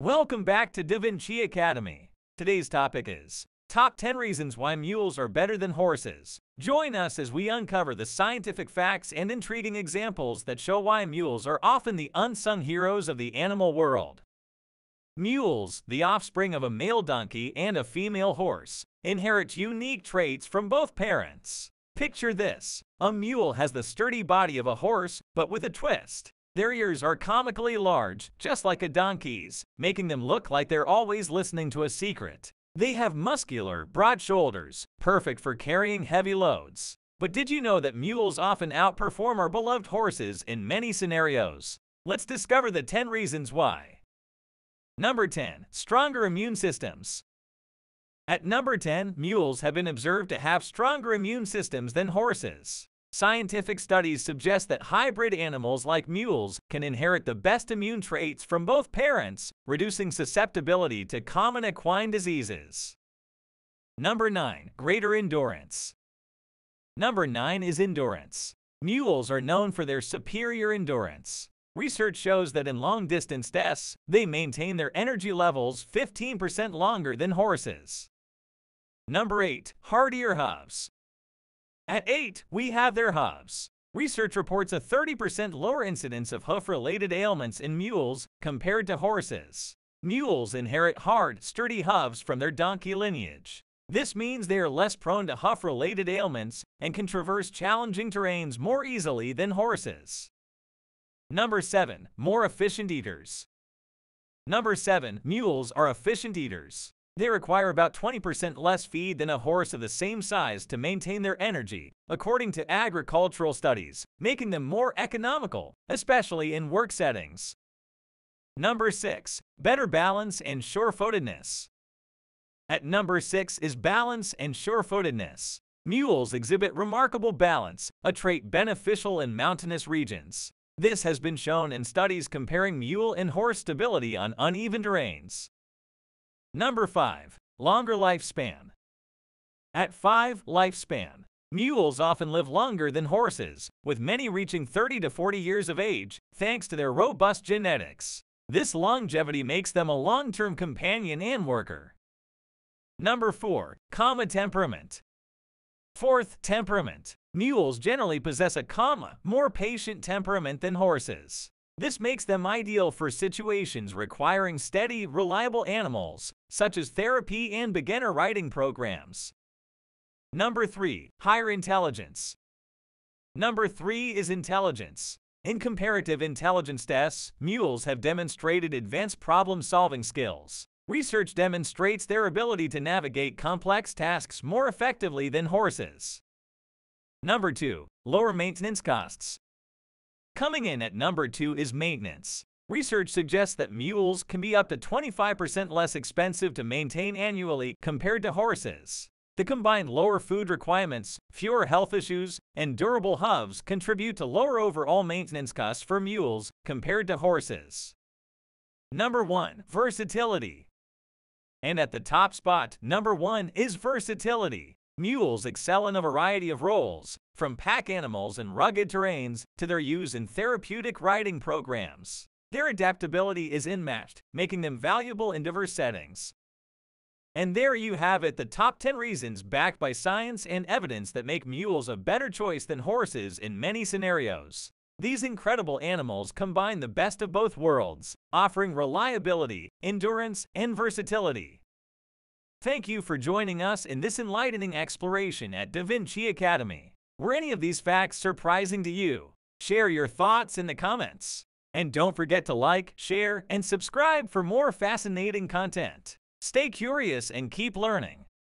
Welcome back to Da Vinci Academy. Today's topic is Top 10 Reasons Why Mules Are Better Than Horses. Join us as we uncover the scientific facts and intriguing examples that show why mules are often the unsung heroes of the animal world. Mules, the offspring of a male donkey and a female horse, inherit unique traits from both parents. Picture this: a mule has the sturdy body of a horse, but with a twist. Their ears are comically large, just like a donkey's, making them look like they're always listening to a secret. They have muscular, broad shoulders, perfect for carrying heavy loads. But did you know that mules often outperform our beloved horses in many scenarios? Let's discover the 10 reasons why. Number 10. Stronger immune systems. At number 10, mules have been observed to have stronger immune systems than horses. Scientific studies suggest that hybrid animals like mules can inherit the best immune traits from both parents, reducing susceptibility to common equine diseases. Number 9. Greater endurance. Number 9 is endurance. Mules are known for their superior endurance. Research shows that in long-distance tests, they maintain their energy levels 15% longer than horses. Number 8. Hardier hooves. At 8, we have their hooves. Research reports a 30% lower incidence of hoof-related ailments in mules compared to horses. Mules inherit hard, sturdy hooves from their donkey lineage. This means they are less prone to hoof-related ailments and can traverse challenging terrains more easily than horses. Number 7. More efficient eaters. Number 7. Mules are efficient eaters. They require about 20% less feed than a horse of the same size to maintain their energy, according to agricultural studies, making them more economical, especially in work settings. Number 6. Better balance and sure-footedness. At number 6 is balance and sure-footedness. Mules exhibit remarkable balance, a trait beneficial in mountainous regions. This has been shown in studies comparing mule and horse stability on uneven terrains. Number 5. Longer lifespan. At 5. Lifespan. Mules often live longer than horses, with many reaching 30 to 40 years of age, thanks to their robust genetics. This longevity makes them a long-term companion and worker. Number 4. Calm temperament. Fourth, temperament. Mules generally possess a calm, more patient temperament than horses. This makes them ideal for situations requiring steady, reliable animals, such as therapy and beginner riding programs. Number 3. Higher intelligence. Number 3 is intelligence. In comparative intelligence tests, mules have demonstrated advanced problem-solving skills. Research demonstrates their ability to navigate complex tasks more effectively than horses. Number 2. Lower maintenance costs. Coming in at number 2 is maintenance. Research suggests that mules can be up to 25% less expensive to maintain annually compared to horses. The combined lower food requirements, fewer health issues, and durable hooves contribute to lower overall maintenance costs for mules compared to horses. Number 1. Versatility. And at the top spot, number 1 is versatility. Mules excel in a variety of roles, from pack animals and rugged terrains to their use in therapeutic riding programs. Their adaptability is unmatched, making them valuable in diverse settings. And there you have it, the top 10 reasons backed by science and evidence that make mules a better choice than horses in many scenarios. These incredible animals combine the best of both worlds, offering reliability, endurance, and versatility. Thank you for joining us in this enlightening exploration at Da Vinci Academy. Were any of these facts surprising to you? Share your thoughts in the comments. And don't forget to like, share, and subscribe for more fascinating content. Stay curious and keep learning.